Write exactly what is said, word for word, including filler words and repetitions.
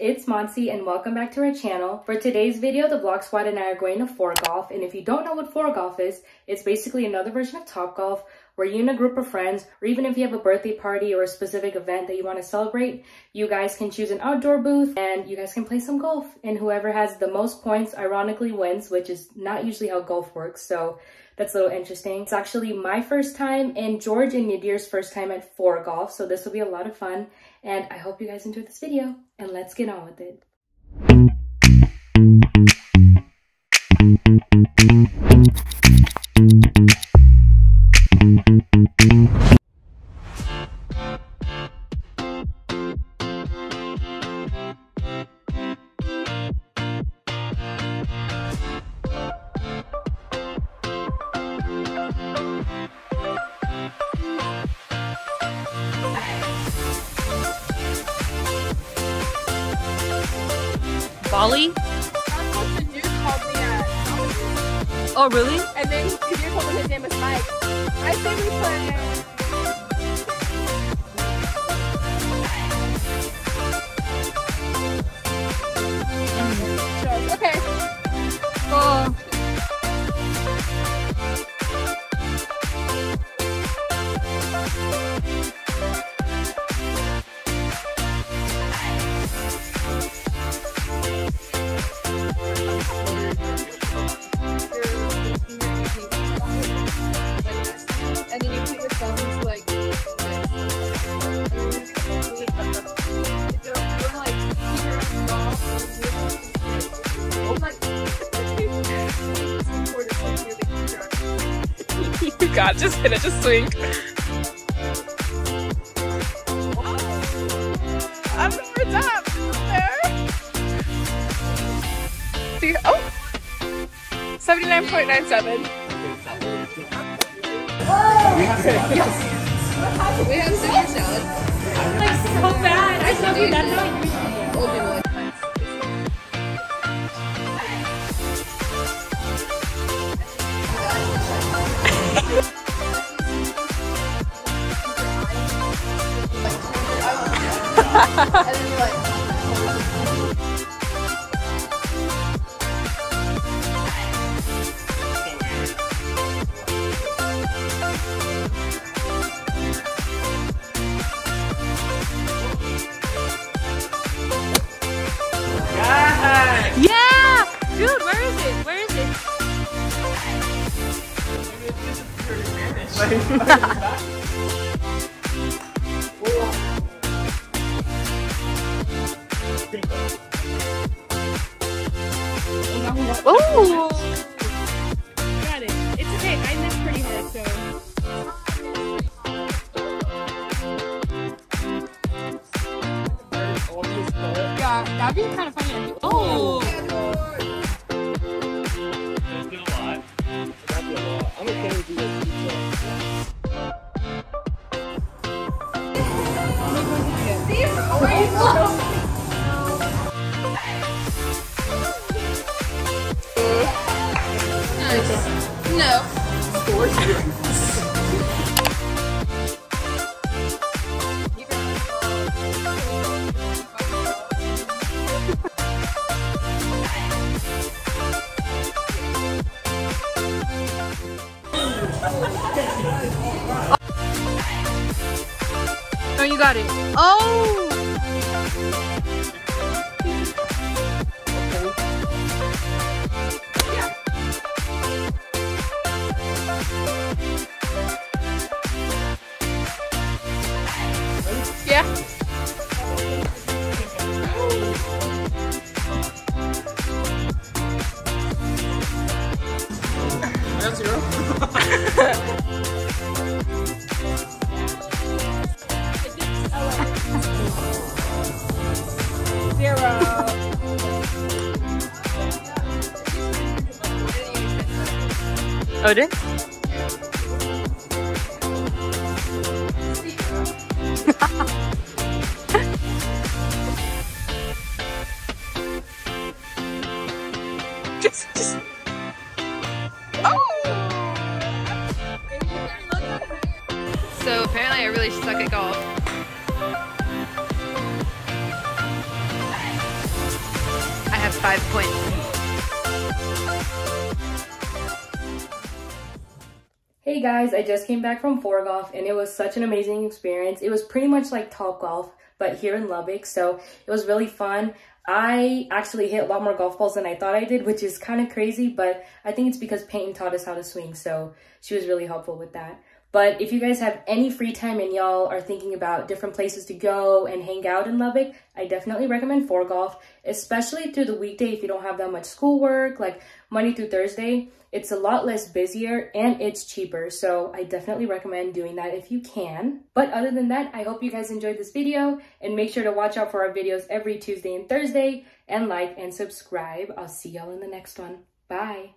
It's Monsi and welcome back to our channel. For today's video, the Vlog Squad and I are going to four O R E Golf, and if you don't know what four O R E Golf is, it's basically another version of Topgolf where you and a group of friends, or even if you have a birthday party or a specific event that you want to celebrate, you guys can choose an outdoor booth and you guys can play some golf, and whoever has the most points ironically wins, which is not usually how golf works, so that's a little interesting. It's actually my first time and George and Nadir's first time at four O R E Golf, so this will be a lot of fun, and I hope you guys enjoyed this video, and let's get on with it. Bali? The dude called me at. Oh, really? And then the dude told me his name is Mike. I say we play. Okay. Oh. God, just hit it, just swing. I'm over top. There. See, oh, seventy-nine point nine seven. We have salad. Yes. We have salad. salad. I'm like so bad. I love you. That's how you. And then you're like, yeah. Yeah! Dude, where is it? Where is it? Maybe it's just a pure advantage. Oh! Got it. It's okay. I live pretty hard, so. Yeah, that'd be kind of funny. Oh! There's been a lot. That'd be a lot. I'm okay with you guys. See you! Oh, wait. No. Score No, you got it. Oh. Yeah. I got zero. Zero. Oh, did? really suck at golf. I have five points. Hey guys, I just came back from four ORE Golf and it was such an amazing experience. It was pretty much like Top Golf, but here in Lubbock, so it was really fun. I actually hit a lot more golf balls than I thought I did, which is kind of crazy, but I think it's because Payton taught us how to swing, so she was really helpful with that. But if you guys have any free time and y'all are thinking about different places to go and hang out in Lubbock, I definitely recommend four ORE Golf, especially through the weekday if you don't have that much schoolwork, like Monday through Thursday. It's a lot less busier and it's cheaper, so I definitely recommend doing that if you can. But other than that, I hope you guys enjoyed this video and make sure to watch out for our videos every Tuesday and Thursday and like and subscribe. I'll see y'all in the next one. Bye.